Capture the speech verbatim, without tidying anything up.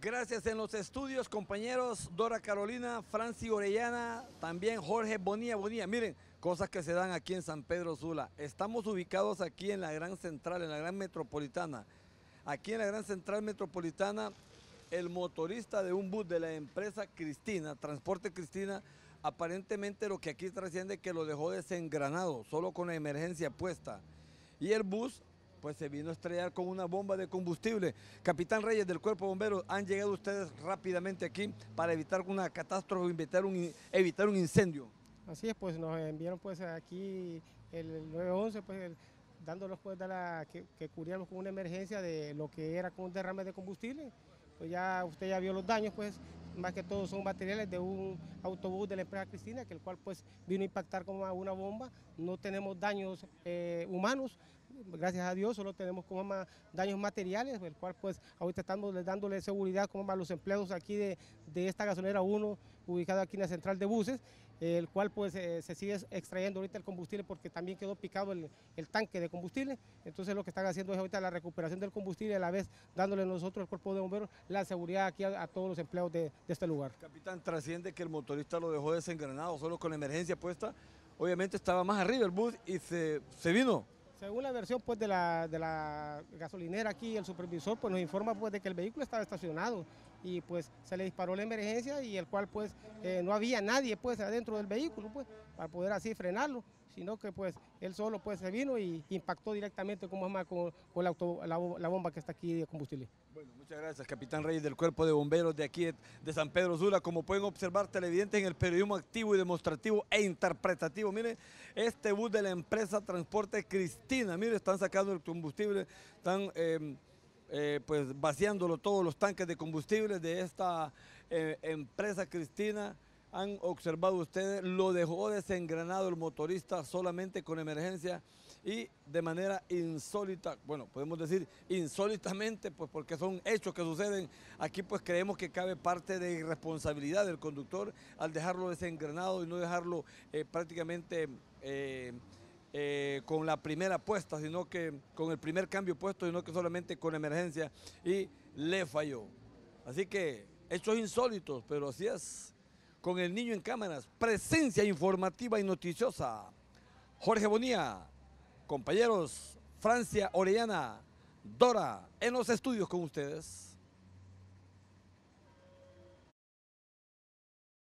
Gracias en los estudios, compañeros, Dora Carolina, Francia Orellana, también Jorge Bonilla. Bonilla, miren, cosas que se dan aquí en San Pedro Sula. Estamos ubicados aquí en la Gran Central, en la Gran Metropolitana. Aquí en la Gran Central Metropolitana, el motorista de un bus de la empresa Cristina, Transporte Cristina, aparentemente lo que aquí trasciende que lo dejó desengranado, solo con la emergencia puesta. Y el bus, pues se vino a estrellar con una bomba de combustible. Capitán Reyes del Cuerpo de Bomberos, han llegado ustedes rápidamente aquí para evitar una catástrofe, evitar un, evitar un incendio. Así es, pues nos enviaron pues aquí el nueve once, pues el, dándonos pues de la, que, que cubriéramos con una emergencia de lo que era con un derrame de combustible. Pues ya usted ya vio los daños, pues más que todo son materiales de un autobús de la empresa Cristina, que el cual pues vino a impactar como una bomba. No tenemos daños eh, humanos, gracias a Dios, solo tenemos como más daños materiales, el cual pues ahorita estamos dándole seguridad como a los empleados aquí de, de esta gasolinera uno, ubicada aquí en la central de buses, el cual pues eh, se sigue extrayendo ahorita el combustible porque también quedó picado el, el tanque de combustible. Entonces lo que están haciendo es ahorita la recuperación del combustible, a la vez dándole nosotros al Cuerpo de Bomberos la seguridad aquí a, a todos los empleados de, de este lugar. Capitán, trasciende que el motorista lo dejó desengranado, solo con la emergencia puesta. Obviamente estaba más arriba el bus y se, se vino. Según la versión pues, de, la, de la gasolinera aquí, el supervisor pues, nos informa pues, de que el vehículo estaba estacionado y pues se le disparó la emergencia y el cual pues eh, no había nadie pues adentro del vehículo pues para poder así frenarlo, sino que pues él solo pues se vino y impactó directamente como es más con, con la, auto, la, la bomba que está aquí de combustible. Bueno, muchas gracias, Capitán Reyes del Cuerpo de Bomberos de aquí de San Pedro Sula. Como pueden observar, televidentes, en el periodismo activo y demostrativo e interpretativo. Miren, este bus de la empresa Transporte Cristina, miren, están sacando el combustible, están eh, Eh, pues vaciándolo todos los tanques de combustible de esta eh, empresa Cristina. Han observado ustedes, lo dejó desengranado el motorista solamente con emergencia y de manera insólita, bueno, podemos decir insólitamente, pues porque son hechos que suceden. Aquí pues creemos que cabe parte de irresponsabilidad del conductor al dejarlo desengranado y no dejarlo eh, prácticamente... Eh, Eh, con la primera puesta, sino que con el primer cambio puesto, sino que solamente con emergencia, y le falló. Así que hechos insólitos, pero así es. Con el niño en cámaras, presencia informativa y noticiosa, Jorge Bonilla, compañeros, Francia Orellana, Dora, en los estudios con ustedes.